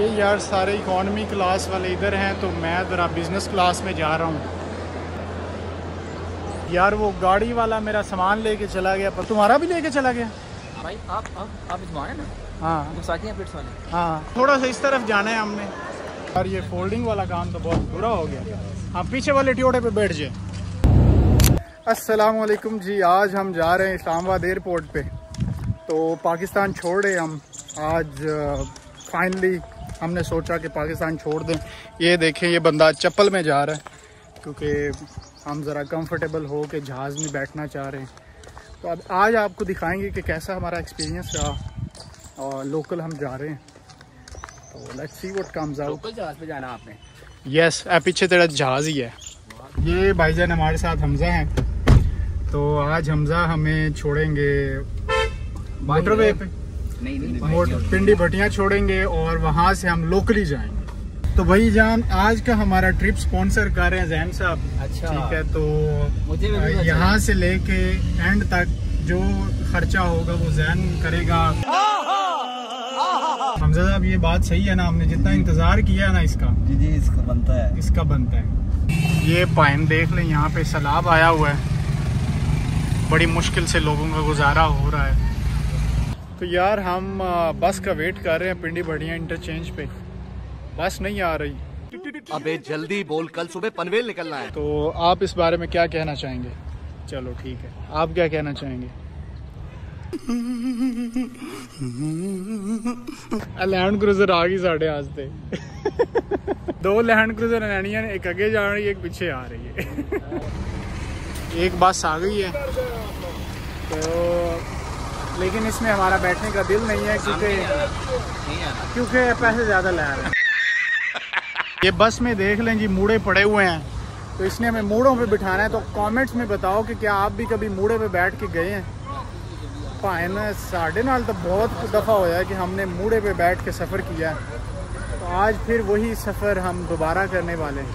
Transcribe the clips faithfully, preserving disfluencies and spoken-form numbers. ये यार सारे इकॉनमी क्लास वाले इधर हैं तो मैं ज़रा बिज़नेस क्लास में जा रहा हूँ। यार वो गाड़ी वाला मेरा सामान लेके चला गया, पर तुम्हारा भी लेके चला गया भाई। आप आप आप इधर आए ना? हाँ हाँ, थोड़ा सा इस तरफ जाना है हमने। यार ये फोल्डिंग वाला काम तो बहुत बुरा हो गया। हाँ, पीछे वाले ट्योटे पे बैठ जाए। अस्सलाम वालेकुम जी, आज हम जा रहे हैं इस्लामाबाद एयरपोर्ट पे। तो पाकिस्तान छोड़े हम आज, फाइनली हमने सोचा कि पाकिस्तान छोड़ दें। ये देखें, ये बंदा चप्पल में जा रहा है क्योंकि हम ज़रा कंफर्टेबल हो के जहाज़ में बैठना चाह रहे हैं। तो अब आज आपको दिखाएंगे कि कैसा हमारा एक्सपीरियंस रहा और लोकल हम जा रहे हैं। तो let's see what comes out. Local जहाज़ पे जाना आपने? यस, पीछे तेरा जहाज़ ही है। ये भाईजान हमारे साथ हमजा हैं, तो आज हमजा हमें छोड़ेंगे मोटरवे पे। नहीं, नहीं, नहीं, पिंडी भटिया छोड़ेंगे और वहाँ से हम लोकली जाएंगे। तो भाई जान, आज का हमारा ट्रिप स्पॉन्सर कर रहे हैं जैन साहब। अच्छा, ठीक है। तो मुझे भी यहाँ से लेके एंड तक जो खर्चा होगा वो जैन करेगा। हमजा साहब, ये बात सही है ना? हमने जितना इंतजार किया है ना इसका, जी जी, इसका बनता है, इसका बनता है। ये पाइन देख लें, यहाँ पे सैलाब आया हुआ है, बड़ी मुश्किल से लोगों का गुजारा हो रहा है। तो यार हम बस का वेट कर रहे हैं पिंडी बढ़िया इंटरचेंज पे, बस नहीं आ रही। अबे जल्दी बोल, कल सुबह पनवेल निकलना है। तो आप इस बारे में क्या कहना चाहेंगे? चलो ठीक है, आप क्या कहना चाहेंगे? लैंड क्रूजर आ गई साढ़े आस्ते। दो लैंड क्रूजर लैनिया, एक आगे जा रही है, एक पीछे आ रही है। एक बस आ गई है तो, लेकिन इसमें हमारा बैठने का दिल नहीं है क्योंकि क्योंकि पैसे ज़्यादा ला रहे हैं। ये बस में देख लें जी, मूड़े पड़े हुए हैं, तो इसने हमें मूड़ों पे बिठाना है। तो कमेंट्स में बताओ कि क्या आप भी कभी मूड़े पे बैठ के गए हैं? भाई ना, साढ़े नाल तो बहुत दफ़ा होया है कि हमने मूड़े पे बैठ के सफ़र किया है। तो आज फिर वही सफ़र हम दोबारा करने वाले हैं।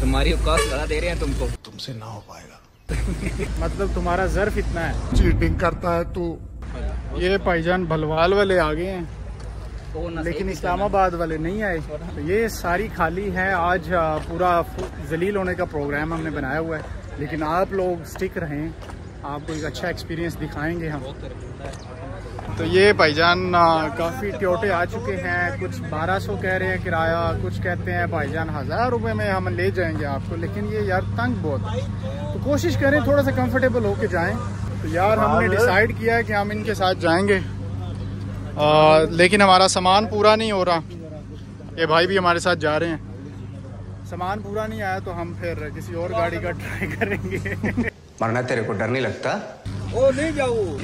तुम्हारी औकात लगा दे रहे हैं तुमको, तुमसे ना हो पाएगा। मतलब तुम्हारा जर्फ इतना है, चीटिंग करता है तू। ये भाईजान भलवाल वाले आ गए हैं लेकिन इस्लामाबाद वाले नहीं आए। तो ये सारी खाली है। आज पूरा जलील होने का प्रोग्राम हमने बनाया हुआ है, लेकिन आप लोग स्टिक रहें, आपको एक अच्छा एक्सपीरियंस दिखाएंगे हम। तो ये भाईजान काफ़ी ट्योटे आ चुके हैं, कुछ बारह सौ कह रहे हैं किराया, कुछ कहते हैं भाईजान हज़ार रुपए में हम ले जाएंगे आपको। लेकिन ये यार तंग बहुत, तो कोशिश करें थोड़ा सा कंफर्टेबल होके जाएं। तो यार हमने डिसाइड किया है कि हम इनके साथ जाएंगे, आ, लेकिन हमारा सामान पूरा नहीं हो रहा। ये भाई भी हमारे साथ जा रहे हैं, सामान पूरा नहीं आया तो हम फिर किसी और गाड़ी का ट्राई करेंगे। मरना तेरे को डर नहीं लगता? ओ नहीं जाओ,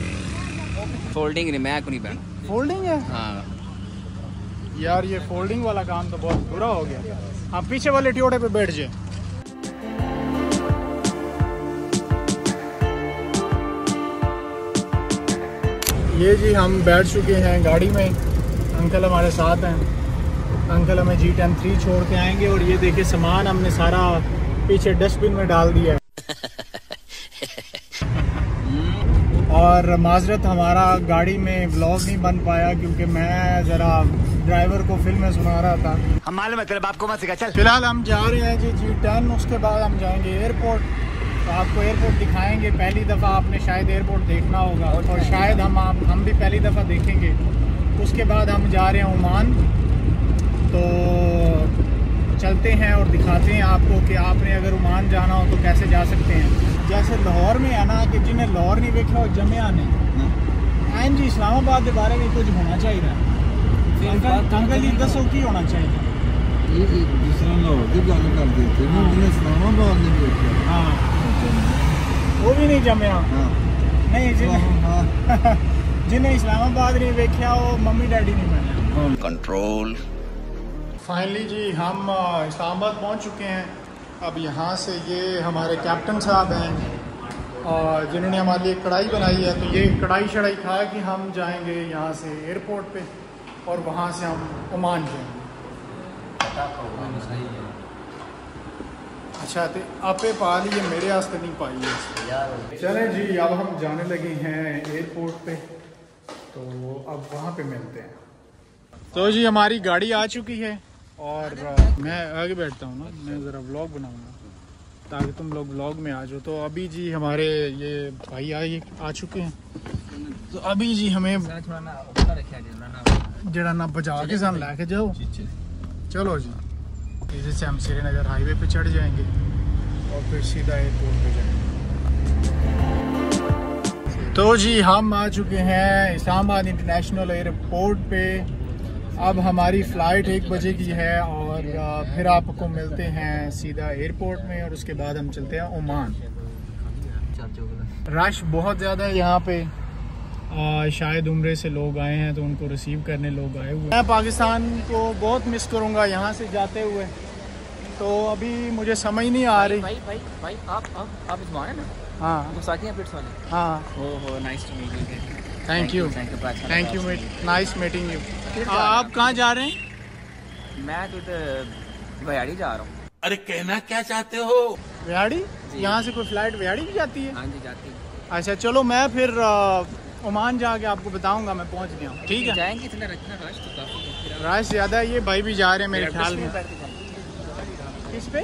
फोल्डिंग नहीं, मैं को नहीं पहना। फोल्डिंग है? हाँ यार, ये फोल्डिंग वाला काम तो बहुत बुरा हो गया। हाँ, पीछे वाले ट्योटे पे बैठ जाए। ये जी हम बैठ चुके हैं गाड़ी में, अंकल हमारे साथ हैं। अंकल हमें जी टेन थ्री छोड़ के आएंगे। और ये देखिए, सामान हमने सारा पीछे डस्टबिन में डाल दिया है। और माजरत, हमारा गाड़ी में व्लॉग नहीं बन पाया क्योंकि मैं ज़रा ड्राइवर को फिल्में सुना रहा था। हम मालूम है तेरे बाप को मत सिखा, चल। फिलहाल हम जा रहे हैं जी जी टर्न, उसके बाद हम जाएंगे एयरपोर्ट। तो आपको एयरपोर्ट दिखाएंगे। पहली दफ़ा आपने शायद एयरपोर्ट देखना होगा और, और शायद हम आप हम भी पहली दफ़ा देखेंगे। उसके बाद हम जा रहे हैं ओमान। तो चलते हैं और दिखाते हैं आपको कि आपने अगर ओमान जाना हो तो कैसे जा सकते हैं। जैसे लाहौर में है ना, कि जिन्हें लाहौर नहीं देखा हो जमिया ने एन जी इस्लामाबाद के बारे में कुछ होना चाहिए। अंकल जी दसो की होना चाहिए? हाँ, वो भी नहीं जमया। नहीं, जिन्हें इस्लामाबाद नहीं देखा वो मम्मी डैडी नहीं बने कंट्रोल। फाइनली जी हम इस्लामाबाद पहुँच चुके हैं। अब यहाँ से ये हमारे कैप्टन साहब हैं और जिन्होंने हमारे लिए कढ़ाई बनाई है। तो ये कढ़ाई शढ़ाई खा कि हम जाएंगे यहाँ से एयरपोर्ट पे और वहाँ से हम ओमान जाएंगे। अच्छा, तो आपे पा ली है, मेरे वास्ते नहीं पाई है। चलें जी, अब हम जाने लगे हैं एयरपोर्ट पे। तो अब वहाँ पे मिलते हैं। तो जी हमारी गाड़ी आ चुकी है और मैं आगे बैठता हूँ ना, मैं ज़रा व्लॉग बनाऊँगा ताकि तुम लोग व्लॉग में आ जाओ। तो अभी जी हमारे ये भाई आए आ चुके हैं, तो अभी जी हमें जरा ना बजा के साथ ला के जाओ। चलो जी, इससे हम श्रीनगर हाईवे पे चढ़ जाएंगे और फिर सीधा एयरपोर्ट पे जाएंगे। तो जी हम आ चुके हैं इस्लामाबाद इंटरनेशनल एयरपोर्ट पे। अब हमारी फ़्लाइट एक बजे की है और फिर आपको मिलते हैं सीधा एयरपोर्ट में और उसके बाद हम चलते हैं ओमान। रश बहुत ज़्यादा है यहाँ पे, आ, शायद उम्रे से लोग आए हैं तो उनको रिसीव करने लोग आए हुए। मैं पाकिस्तान को बहुत मिस करूँगा यहाँ से जाते हुए। तो अभी मुझे समझ नहीं आ रही। भाई भाई भाई, आप आप आप इस माने ना? हाँ, साथी हैं पिट्स वाले। हाँ, हो हो, nice to meet you. Thank you, thank you, nice meeting you. आप कहाँ जा रहे हैं? मैं तो व्याड़ी जा रहा हूँ। अरे कहना क्या चाहते हो? व्याड़ी? यहाँ से कोई फ्लाइट व्याड़ी भी जाती है? हाँ जी जाती है। अच्छा चलो, मैं फिर ओमान जाके आपको बताऊंगा मैं पहुँच गया हूँ। ठीक है, जाएंगे। इतना रश ज़्यादा है, ये भाई भी जा रहे हैं मेरे ख्याल में। किस पे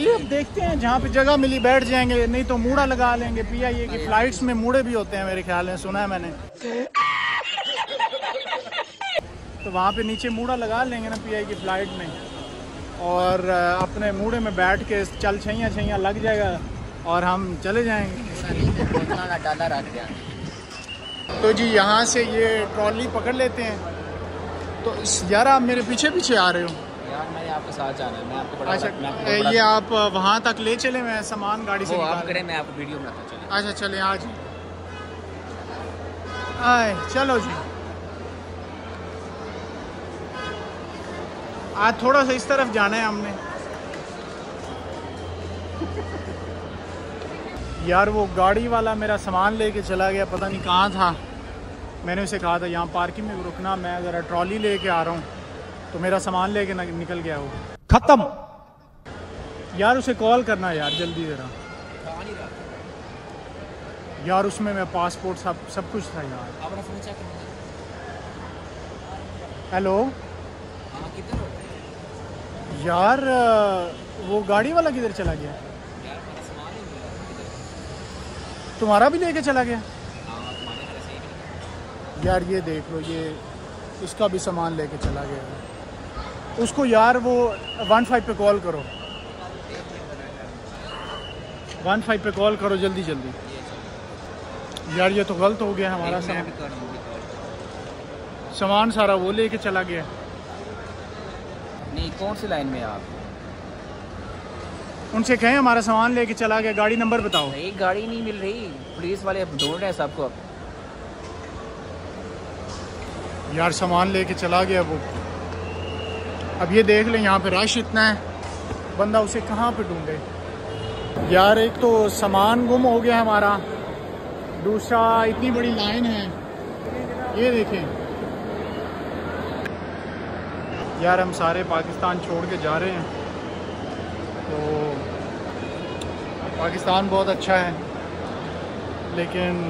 ये अब देखते हैं, जहाँ पे जगह मिली बैठ जाएंगे, नहीं तो मूड़ा लगा लेंगे। पिया ये कि फ्लाइट्स में मूड़े भी होते हैं मेरे ख्याल में, सुना है मैंने। तो वहाँ पे नीचे मूड़ा लगा लेंगे ना पिया की फ्लाइट में, और अपने मूड़े में बैठ के चल छैया छैया लग जाएगा और हम चले जाएंगे। तो जी यहाँ से ये ट्रॉली पकड़ लेते हैं। तो यार आप मेरे पीछे पीछे आ रहे हो यार, मैंने आपके साथ जाना है। मैं आपको बड़ा अच्छा, मैं आपको बड़ा ये आप वहाँ तक ले चले, मैं सामान गाड़ी से आप करें, मैं आपको वीडियो बनाता चले। अच्छा चले आज आए, चलो जी। आज थोड़ा सा इस तरफ जाना है हमने। यार वो गाड़ी वाला मेरा सामान लेके चला गया, पता नहीं कहाँ था। मैंने उसे कहा था यहाँ पार्किंग में रुकना, मैं ज़रा ट्रॉली लेके आ रहा हूँ, तो मेरा सामान लेके निकल गया वो। खत्म यार, उसे कॉल करना यार जल्दी जरा। यार उसमें मैं पासपोर्ट सब सब कुछ था यार। हेलो यार, वो गाड़ी वाला किधर चला गया? तुम्हारा भी लेके चला गया यार? ये देख लो, ये इसका भी सामान लेके चला गया। उसको यार वो वन फाइव पे कॉल करो, वन फाइव पे कॉल करो जल्दी जल्दी। यार ये तो गलत हो गया हमारा, सामान सामान सारा वो लेके चला गया। नहीं, कौन सी लाइन में आप? उनसे कहें हमारा सामान लेके चला गया, गाड़ी नंबर बताओ। नहीं, गाड़ी नहीं मिल रही, पुलिस वाले अब ढूंढ रहे हैं सबको। यार सामान लेके चला गया वो। अब ये देख लें, यहाँ पे रश इतना है, बंदा उसे कहाँ पे ढूंढे यार। एक तो सामान गुम हो गया हमारा, दूसरा इतनी बड़ी लाइन है। ये देखें यार, हम सारे पाकिस्तान छोड़ के जा रहे हैं। तो पाकिस्तान बहुत अच्छा है, लेकिन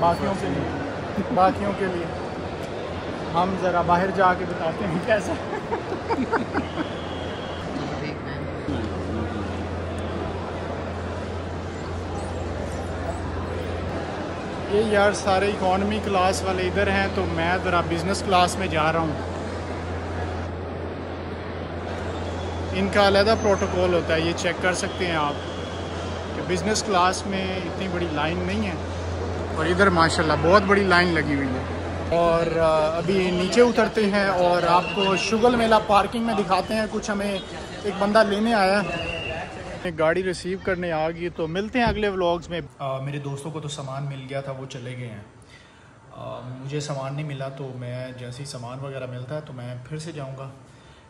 बाकियों के लिए बाकियों के लिए हम ज़रा बाहर जाके बताते हैं कैसा। ये यार सारे इकोनॉमी क्लास वाले इधर हैं, तो मैं ज़रा बिजनेस क्लास में जा रहा हूँ। इनका अलहदा प्रोटोकॉल होता है, ये चेक कर सकते हैं आप कि बिजनेस क्लास में इतनी बड़ी लाइन नहीं है। और इधर माशाल्लाह बहुत बड़ी लाइन लगी हुई है। और अभी नीचे उतरते हैं और आपको शुगर मेला पार्किंग में दिखाते हैं। कुछ हमें एक बंदा लेने आया, गाड़ी रिसीव करने आ गई। तो मिलते हैं अगले व्लॉग्स में। आ, मेरे दोस्तों को तो सामान मिल गया था, वो चले गए हैं। आ, मुझे सामान नहीं मिला, तो मैं जैसे ही सामान वगैरह मिलता है तो मैं फिर से जाऊँगा।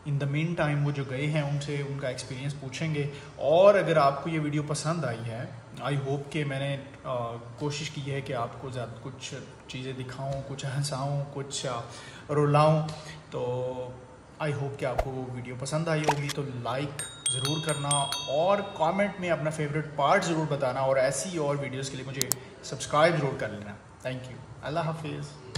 इन द मीन टाइम वो जो गए हैं उनसे उनका एक्सपीरियंस पूछेंगे। और अगर आपको ये वीडियो पसंद आई है, आई होप कि मैंने आ, कोशिश की है कि आपको ज़्यादा कुछ चीज़ें दिखाऊं, कुछ हंसाऊं, कुछ रुलाऊं। तो आई होप कि आपको वो वीडियो पसंद आई होगी। तो लाइक ज़रूर करना और कमेंट में अपना फेवरेट पार्ट ज़रूर बताना। और ऐसी और वीडियोस के लिए मुझे सब्सक्राइब जरूर कर लेना। थैंक यू, अल्लाह हाफिज़।